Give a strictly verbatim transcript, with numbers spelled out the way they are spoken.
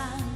passar.